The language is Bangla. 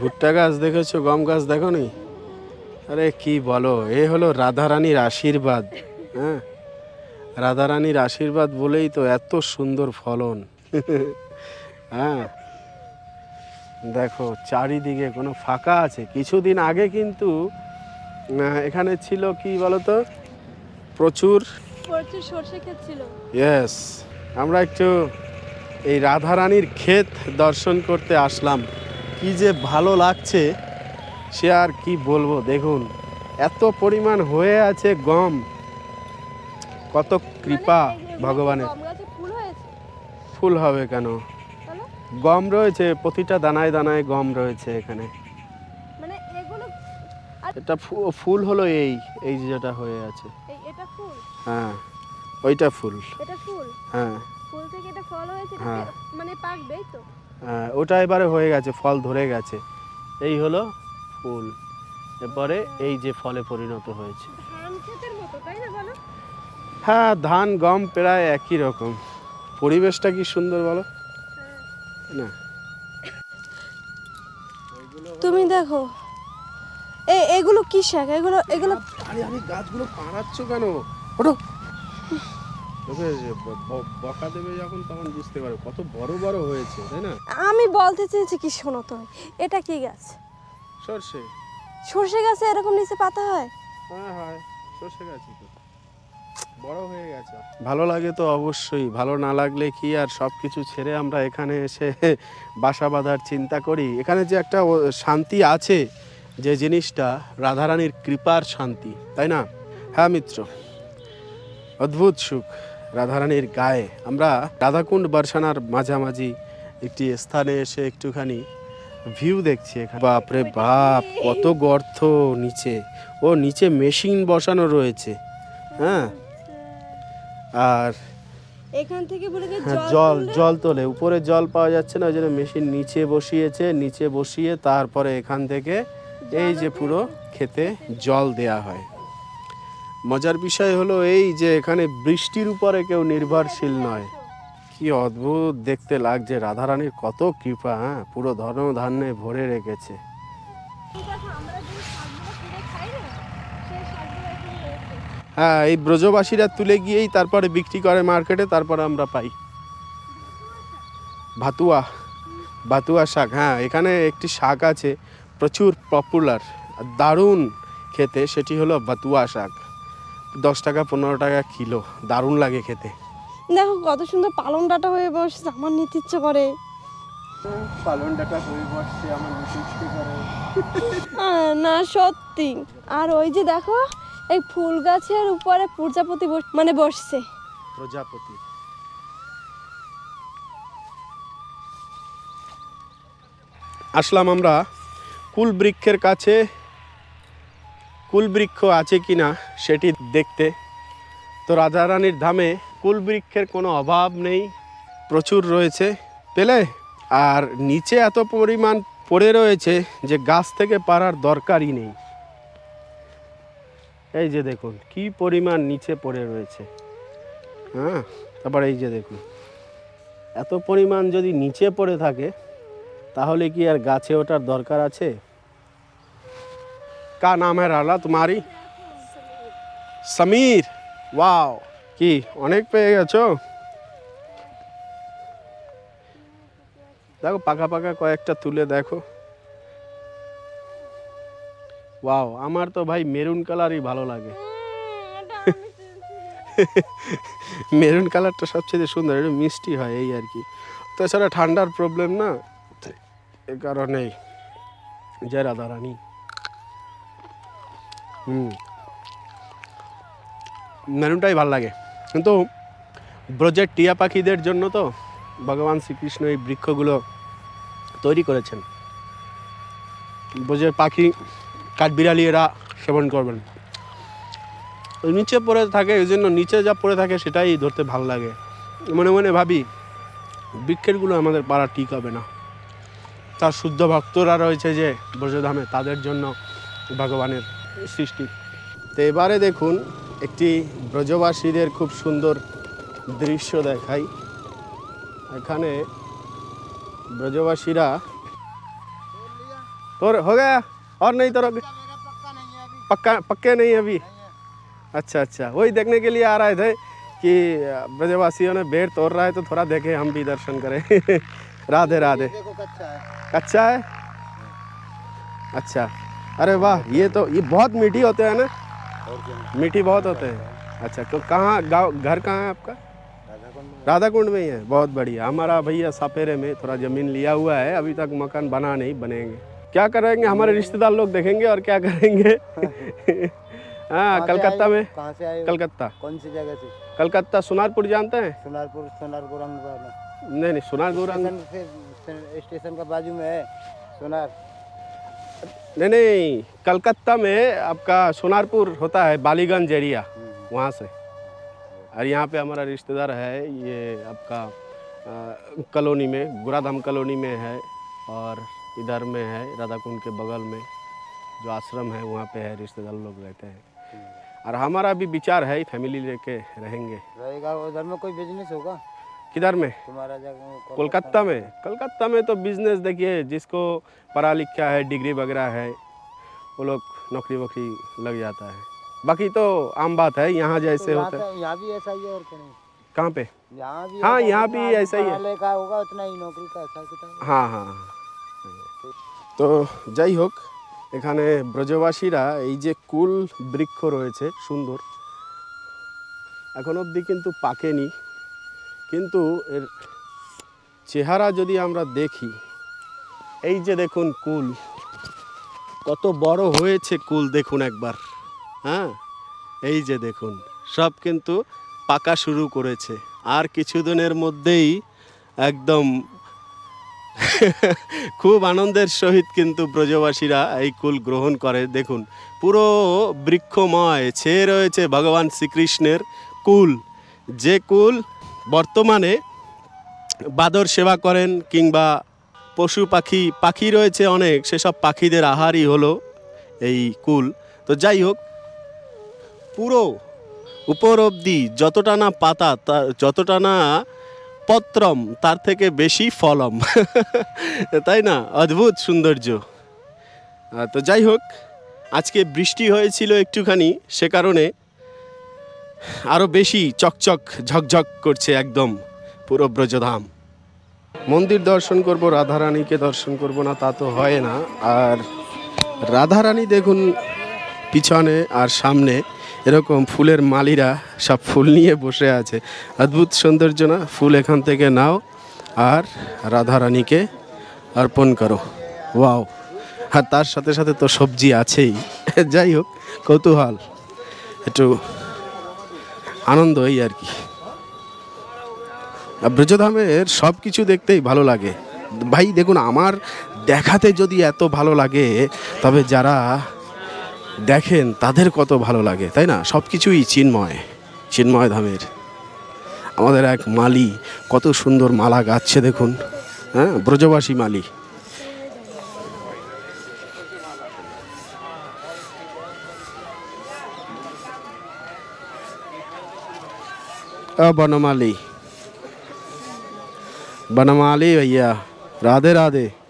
ভুট্টা গাছ দেখেছো, গম গাছ দেখো নি? আরে কি বলো, এ হলো রাধারানীর আশীর্বাদ। হ্যাঁ, রাধারানীর আশীর্বাদ বলেই তো এত সুন্দর ফলন। হ্যাঁ দেখো চারিদিকে কোনো ফাঁকা আছে। কিছুদিন আগে কিন্তু এখানে ছিল কি বলতো প্রচুর প্রচুর সরষে ক্ষেত ছিল। ইয়েস, আমরা একটু এই রাধারানীর ক্ষেত দর্শন করতে আসলাম। কি যে ভালো লাগছে সে আর কি বলবো। দেখুন এত পরিমাণ হয়ে আছে গম, কত কৃপা ভগবানের। ফুল হবে কেন, গম রয়েছে প্রতিটা দানায় দানায়, গম রয়েছে এখানে। এটা ফুল হলো এই এই যেটা হয়ে আছে, হ্যাঁ ওইটা ফুল। হ্যাঁ ফুল থেকে এটা ফল হয়েছে, মানে পাকবেই তো। হ্যাঁ ওটা এবারে হয়ে গেছে, ফল ধরে গেছে। এই হলো ফুল, এবারে এই যে ফলে পরিণত হয়েছে। হ্যাঁ ধান গম প্রায় একই রকম। পরিবেশটা কি সুন্দর বলো না, তুমি দেখো। এগুলো কি শাক? এগুলো এগুলো আরে আমি গাছগুলো পাড়াচ্ছ কেন? ওঠো, বকা দেবে যখন তখন বুঝতে পারো কত বড় বড় হয়েছে, তাই না? আমি বলতে চেয়েছি কি শোনো তো, এটা কি গাছ? সরষে। সরষে গাছে এরকম নিচে পাতা হয়? হ্যাঁ হয়, সরষে গাছই তো বড় হয়ে গেছে। ভালো লাগে তো অবশ্যই, ভালো না লাগলে কি আর সবকিছু ছেড়ে আমরা এখানে এসে বাসা বাঁধার চিন্তা করি? এখানে যে একটা শান্তি আছে, যে জিনিসটা রাধারানীর কৃপার শান্তি, তাই না? হ্যাঁ মিত্র, অদ্ভুত সুখ রাধারানীর গায়ে। আমরা রাধাকুণ্ড বর্ষানার মাঝামাঝি একটি স্থানে এসে একটুখানি ভিউ দেখছি এখানে। বাপরে বাপ, কত গর্ত নিচে! ও নিচে মেশিন বসানো রয়েছে। হ্যাঁ আর এখান থেকে জল জল তোলে, উপরে জল পাওয়া যাচ্ছে না, ওই জন্য মেশিন নিচে বসিয়েছে। নিচে বসিয়ে তারপরে এখান থেকে এই যে পুরো খেতে জল দেয়া হয়। মজার বিষয় হলো এই যে এখানে বৃষ্টির উপরে কেউ নির্ভরশীল নয়। কি অদ্ভুত দেখতে লাগছে, রাধারানীর কত কৃপা। হ্যাঁ পুরো ধন ধান্যে ভরে রেখেছে। হ্যাঁ এই ব্রজবাসীরা তুলে গিয়েই তারপরে বিক্রি করে মার্কেটে, তারপরে আমরা পাই। ভাতুয়া, ভাতুয়া শাক। হ্যাঁ এখানে একটি শাক আছে প্রচুর পপুলার, দারুণ খেতে, সেটি হলো ভাতুয়া শাক। 10 টাকা 15 টাকা কিলো, দারুণ লাগে খেতে। দেখো কত সুন্দর পালং ডাঁটা হয়ে বসছে, আমার নিতে ইচ্ছে করে। পালং ডাঁটা হয়ে বসছে, আমার নিতে ইচ্ছে করে না সত্যি। আর ওই যে দেখো এই ফুল গাছের উপরে প্রজাপতি মানে বসছে, প্রজাপতি। আসলাম আমরা কুল বৃক্ষের কাছে, কুলবৃক্ষ আছে কিনা সেটি দেখতে। তো রাধারানীর ধামে কুলবৃক্ষের কোনো অভাব নেই, প্রচুর রয়েছে পেলে। আর নিচে এত পরিমাণ পড়ে রয়েছে যে গাছ থেকে পাড়ার দরকারই নেই। এই যে দেখুন কি পরিমাণ নিচে পড়ে রয়েছে। হ্যাঁ তারপর এই যে দেখুন এত পরিমাণ যদি নিচে পড়ে থাকে তাহলে কি আর গাছে ওঠার দরকার আছে? क्या नाम है राला तुम्हारी? समीर। वाओ की अनेक पे गेছো। দেখো পাকা পাকা কয়েকটা তুলে দেখো। वाओ আমার তো ভাই মেরুন কালারই ভালো লাগে। মেরুন কালারটা সবচেয়ে সুন্দর, একটু মিষ্টি হয় এই আর কি। তাছাড়া ঠান্ডার প্রবলেম না, এই কারণেই। জয় রাধা রানী। মেরুনটাই ভালো লাগে, কিন্তু ব্রজের টিয়া পাখিদের জন্য তো ভগবান শ্রীকৃষ্ণ এই বৃক্ষগুলো তৈরি করেছেন। ব্রজের পাখি, কাঠবিড়ালি এরা সেবন করবেন। নিচে পড়ে থাকে, এই জন্য নিচে যা পড়ে থাকে সেটাই ধরতে ভালো লাগে। মনে মনে ভাবি বৃক্ষেরগুলো আমাদের পাড়া ঠিক হবে না, তার শুদ্ধ ভক্তরা রয়েছে যে ব্রজধামে, তাদের জন্য ভগবানের সৃষ্টি। তো এবারে দেখুন একটি ব্রজবাসীদের খুব সুন্দর দৃশ্য দেখাই। এখানে ব্রজবাসীরা और हो गया और नहीं तो पक्के नहीं है अभी। अच्छा, वही देखने के लिए आ रहे थे कि ब्रजवासियों ने भेड़ तोड़ रहा है तो थोड़ा देखें हम भी दर्शन करें। राधे राधे। अच्छा है, अच्छा। अरे वाह, ये तो ये बहुत मीठी होते हैं ना, मीठी बहुत होते हैं। अच्छा, तो कहाँ गाँव, घर कहाँ है आपका? राधा कुंड में ही है। बहुत बढ़िया। हमारा भैया सापेरे में थोड़ा ज़मीन लिया हुआ है, अभी तक मकान बना नहीं, बनेंगे। क्या करेंगे, हमारे रिश्तेदार लोग देखेंगे और क्या करेंगे। हाँ, कलकत्ता में। कहाँ से आए? कलकत्ता। कौन सी जगह से? कलकत्ता सुनारपुर जानते हैं? सुनारपुर, सोनारपुर नहीं, सुनारपुर स्टेशन का बाजू में है सोनार। नहीं, कलकत्ता में आपका सोनारपुर होता है, बालीगंज एरिया, वहाँ से। और यहाँ पे हमारा रिश्तेदार है, ये आपका कॉलोनी में, गुराधाम कॉलोनी में है, और इधर में है राधाकुंड के बगल में जो आश्रम है वहाँ पे है, रिश्तेदार लोग रहते हैं। और हमारा भी विचार है फैमिली लेके रहेंगे। रहेगा उधर में कोई बिजनेस होगा? किधर में? तुम्हारा जगह कोलकाता में। कलकत्ता में तो बिजनेस देखिए, जिसको पढ़ा लिखा है, डिग्री वगैरह है, वो लोग नौकरी वोकरी लग जाता है। बाकी तो आम बात है, यहाँ जैसे होता है। यहाँ भी ऐसा ही है और कहीं? कहाँ पे? यहाँ भी। हाँ, यहाँ भी ऐसा ही है। का होगा उतना ही नौकरी का ऐसा कितना। हाँ। तो যাই হোক, এখানে ব্রজবাসীরা এই যে কুল বৃক্ষ রয়েছে সুন্দর, এখন অবধি কিন্তু পাকেনি, কিন্তু এর চেহারা যদি আমরা দেখি, এই যে দেখুন কুল কত বড় হয়েছে, কুল দেখুন একবার। হ্যাঁ, এই যে দেখুন সব কিন্তু পাকা শুরু করেছে, আর কিছুদিনের মধ্যেই একদম খুব আনন্দের সহিত কিন্তু ব্রজবাসীরা এই কুল গ্রহণ করে। দেখুন পুরো বৃক্ষময় ছেয়ে রয়েছে ভগবান শ্রীকৃষ্ণের কুল, যে কুল বর্তমানে বাদর সেবা করেন কিংবা পশু পাখি, পাখি রয়েছে অনেক, সেসব পাখিদের আহারই হলো এই কুল। তো যাই হোক, পুরো উপর অবধি যতটা না পাতা, যতটা না পত্রম, তার থেকে বেশি ফলম, তাই না? অদ্ভুত সৌন্দর্য। তো যাই হোক, আজকে বৃষ্টি হয়েছিল একটুখানি, সে কারণে আরও বেশি চকচক ঝকঝক করছে একদম পুরো ব্রজধাম। মন্দির দর্শন করব, রাধারানীকে দর্শন করব না তা তো হয় না। আর রাধারানী দেখুন পিছনে আর সামনে এরকম ফুলের মালিরা সব ফুল নিয়ে বসে আছে, অদ্ভুত সৌন্দর্য না? ফুল এখান থেকে নাও আর রাধারানীকে অর্পণ করো। ওয়াও! আর তার সাথে সাথে তো সবজি আছেই। যাই হোক, কৌতূহল, একটু আনন্দ, এই আর কি। ব্রজধামের সব কিছু দেখতেই ভালো লাগে ভাই। দেখুন, আমার দেখাতে যদি এত ভালো লাগে, তবে যারা দেখেন তাদের কত ভালো লাগে, তাই না? সব কিছুই চিন্ময়, চিন্ময় ধামের। আমাদের এক মালি কত সুন্দর মালা গাচ্ছে দেখুন। হ্যাঁ, ব্রজবাসী মালি। বনমালী, বনমালী भैया, राधे राधे।